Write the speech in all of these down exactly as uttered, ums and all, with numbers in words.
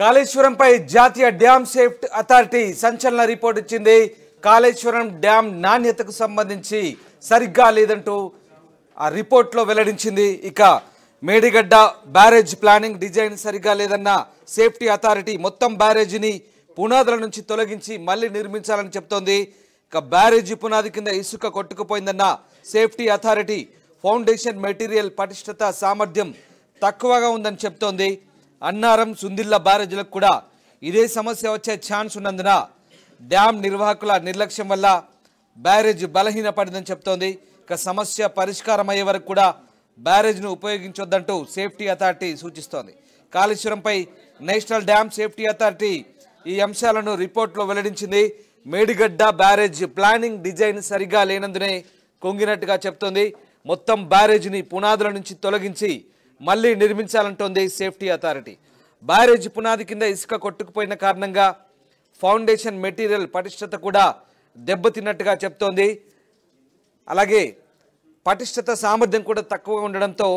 కాళేశ్వరంపై జాతీయ dam safety authority సంచలన report ఇచ్చింది। కాళేశ్వరం డ్యామ్ నాణ్యతకు సంబంధించి సరిగ్గా లేదంటూ ఆ రిపోర్ట్ లో వెల్లడించింది। ఇక మేడిగడ్డ బ్యారేజ్ ప్లానింగ్ డిజైన్ సరిగ్గా లేదన్న సేఫ్టీ అథారిటీ మొత్తం బ్యారేజీని పునాదుల నుంచి తొలగించి మళ్ళీ నిర్మించాలని చెప్తోంది। ఇక బ్యారేజీ పునాది కింద ఇసుక కొట్టుకుపోయిందన్న సేఫ్టీ అథారిటీ ఫౌండేషన్ మెటీరియల్ పటిష్టత సామర్థ్యం తక్కువగా ఉందని చెప్తోంది। అన్నారం సుందిల్లా బ్యారేజీలకు కూడా ఇదే సమస్య వచ్చే ఛాన్స్ ఉన్నందున డ్యామ్ నిర్వాహకుల నిర్లక్ష్యం వల్ల బ్యారేజ్ బలహీనపడిందని చెప్తోంది। ఇక సమస్య పరిష్కారం అయ్యే వరకు కూడా బ్యారేజ్ను ఉపయోగించొద్దంటూ సేఫ్టీ అథారిటీ సూచిస్తోంది। కాళేశ్వరంపై నేషనల్ డ్యామ్ సేఫ్టీ అథారిటీ ఈ అంశాలను రిపోర్ట్లో వెల్లడించింది। మేడిగడ్డ బ్యారేజ్ ప్లానింగ్ డిజైన్ సరిగా లేనందునే కొంగినట్టుగా చెప్తోంది। మొత్తం బ్యారేజ్ని పునాదుల నుంచి తొలగించి మళ్ళీ నిర్మించాలంటోంది సేఫ్టీ అథారిటీ। బ్యారేజ్ పునాది కింద ఇసుక కొట్టుకుపోయిన కారణంగా ఫౌండేషన్ మెటీరియల్ పటిష్టత కూడా దెబ్బతిన్నట్టుగా చెప్తోంది। అలాగే పటిష్టత సామర్థ్యం కూడా తక్కువగా ఉండడంతో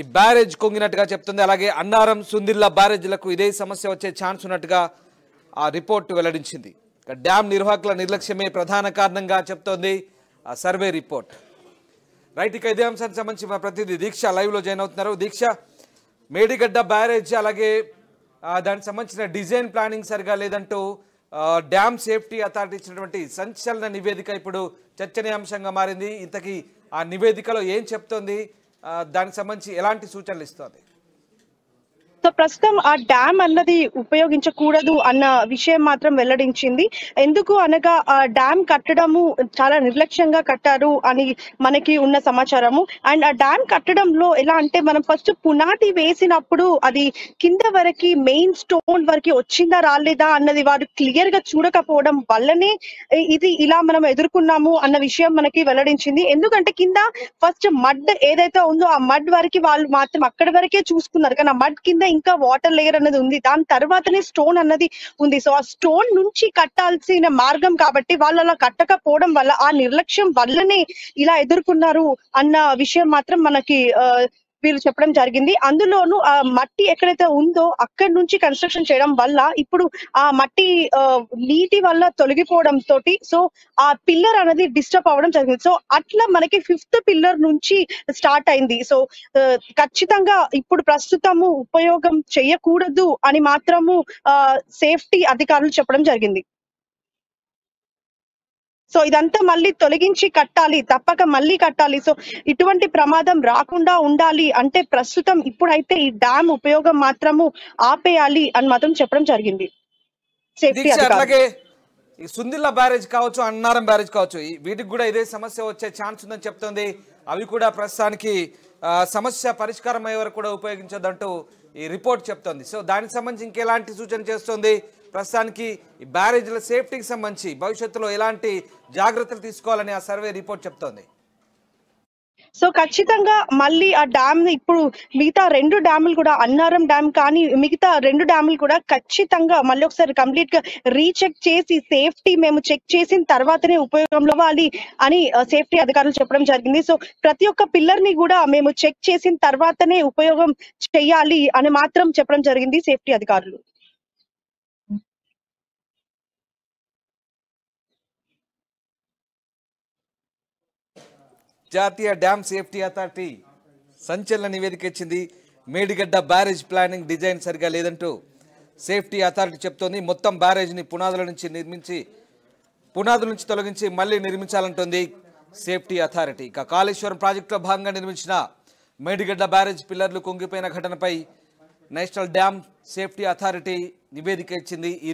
ఈ బ్యారేజ్ కొంగినట్టుగా చెప్తోంది। అలాగే అన్నారం సుందిల్లా బ్యారేజ్లకు ఇదే సమస్య వచ్చే ఛాన్స్ ఉన్నట్టుగా ఆ రిపోర్టు వెల్లడించింది। డ్యామ్ నిర్వాహకుల నిర్లక్ష్యమే ప్రధాన కారణంగా చెప్తోంది ఆ సర్వే రిపోర్ట్। రైట్, ఇక ఇదే అంశానికి సంబంధించి మా ప్రతినిధి దీక్ష లైవ్లో జాయిన్ అవుతున్నారు। దీక్ష, మేడిగడ్డ బ్యారేజ్ అలాగే దానికి సంబంధించిన డిజైన్ ప్లానింగ్ సరిగా లేదంటూ డ్యామ్ సేఫ్టీ అథారిటీ ఇచ్చినటువంటి సంచలన నివేదిక ఇప్పుడు చర్చనీయాంశంగా మారింది। ఇంతకీ ఆ నివేదికలో ఏం చెప్తోంది, దానికి సంబంధించి ఎలాంటి సూచనలు ఇస్తోంది? సో ప్రస్తుతం ఆ డ్యామ్ అన్నది ఉపయోగించకూడదు అన్న విషయం మాత్రం వెల్లడించింది। ఎందుకు అనగా ఆ డ్యామ్ కట్టడము చాలా నిర్లక్ష్యంగా కట్టారు అని మనకి ఉన్న సమాచారము। అండ్ ఆ డ్యామ్ కట్టడంలో ఎలా అంటే మనం ఫస్ట్ పునాది వేసినప్పుడు అది కింద వరకు మెయిన్ స్టోన్ వరకు వచ్చిందా రాలేదా అన్నది వారు క్లియర్ గా చూడకపోవడం వల్లనే ఇది ఇలా మనం ఎదుర్కొన్నాము అన్న విషయం మనకి వెల్లడించింది। ఎందుకంటే కింద ఫస్ట్ మడ్ ఏదైతే ఉందో ఆ మడ్ వరకు వాళ్ళు మాత్రం అక్కడి వరకే చూసుకున్నారు, కానీ ఆ మడ్ కింద ఇంకా వాటర్ లేయర్ అనేది ఉంది, దాని తర్వాతనే స్టోన్ అన్నది ఉంది। సో ఆ స్టోన్ నుంచి కట్టాల్సిన మార్గం కాబట్టి వాళ్ళు అలా కట్టకపోవడం వల్ల, ఆ నిర్లక్ష్యం వల్లనే ఇలా ఎదుర్కొన్నారు అన్న విషయం మాత్రం మనకి వీళ్ళు చెప్పడం జరిగింది। అందులోనూ ఆ మట్టి ఎక్కడైతే ఉందో అక్కడి నుంచి కన్స్ట్రక్షన్ చేయడం వల్ల ఇప్పుడు ఆ మట్టి నీటి వల్ల తొలగిపోవడం తోటి సో ఆ పిల్లర్ అనేది డిస్టర్బ్ అవ్వడం జరిగింది। సో అట్లా మనకి ఫిఫ్త్ పిల్లర్ నుంచి స్టార్ట్ అయింది। సో ఖచ్చితంగా ఇప్పుడు ప్రస్తుతము ఉపయోగం చేయకూడదు అని మాత్రము ఆ సేఫ్టీ అధికారులు చెప్పడం జరిగింది। సో ఇదంతా మళ్ళీ తొలగించి కట్టాలి, తప్పక మళ్ళీ కట్టాలి। సో ఇటువంటి ప్రమాదం రాకుండా ఉండాలి అంటే ప్రస్తుతం ఇప్పుడైతే ఈ డ్యామ్ ఉపయోగం మాత్రము ఆపేయాలి అని మాత్రం చెప్పడం జరిగింది సేఫ్టీ అధికారులు। సుందిల్లా బ్యారేజ్ కావచ్చు, అన్నారం బ్యారేజ్ కావచ్చు, వీటికి కూడా ఇదే సమస్య వచ్చే ఛాన్స్ ఉందని చెప్తోంది। అవి కూడా ప్రస్తుతానికి సమస్య పరిష్కారం అయ్యే వరకు కూడా ఉపయోగించొద్దంటూ ఈ రిపోర్ట్ చెప్తోంది। సో దానికి సంబంధించి ఇంకెలాంటి సూచన చేస్తుంది? ప్రస్తుతానికి ఈ బ్యారేజ్ల సేఫ్టీకి సంబంధించి భవిష్యత్తులో ఎలాంటి జాగ్రత్తలు తీసుకోవాలని ఆ సర్వే రిపోర్ట్ చెప్తోంది। సో ఖచ్చితంగా మళ్ళీ ఆ డ్యామ్ ఇప్పుడు మిగతా రెండు డ్యాములు కూడా, అన్నారం డ్యామ్ కానీ మిగతా రెండు డ్యాములు కూడా ఖచ్చితంగా మళ్ళీ ఒకసారి కంప్లీట్ గా రీచెక్ చేసి సేఫ్టీ మేము చెక్ చేసిన తర్వాతనే ఉపయోగంలో వాలి అని సేఫ్టీ అధికారులు చెప్పడం జరిగింది। సో ప్రతి ఒక్క పిల్లర్ ని కూడా మేము చెక్ చేసిన తర్వాతనే ఉపయోగం చెయ్యాలి అని మాత్రం చెప్పడం జరిగింది సేఫ్టీ అధికారులు। జాతీయ డ్యామ్ సేఫ్టీ అథారిటీ సంచలన నివేదిక ఇచ్చింది। మేడిగడ్డ బ్యారేజ్ ప్లానింగ్ డిజైన్ సరిగా లేదంటూ సేఫ్టీ అథారిటీ చెప్తోంది। మొత్తం బ్యారేజ్ని పునాదుల నుంచి నిర్మించి పునాదుల నుంచి తొలగించి మళ్ళీ నిర్మించాలంటుంది సేఫ్టీ అథారిటీ। ఇక కాళేశ్వరం ప్రాజెక్టులో భాగంగా నిర్మించిన మేడిగడ్డ బ్యారేజ్ పిల్లర్లు కుంగిపోయిన ఘటనపై నేషనల్ డ్యామ్ సేఫ్టీ అథారిటీ నివేదిక ఇచ్చింది। ఈ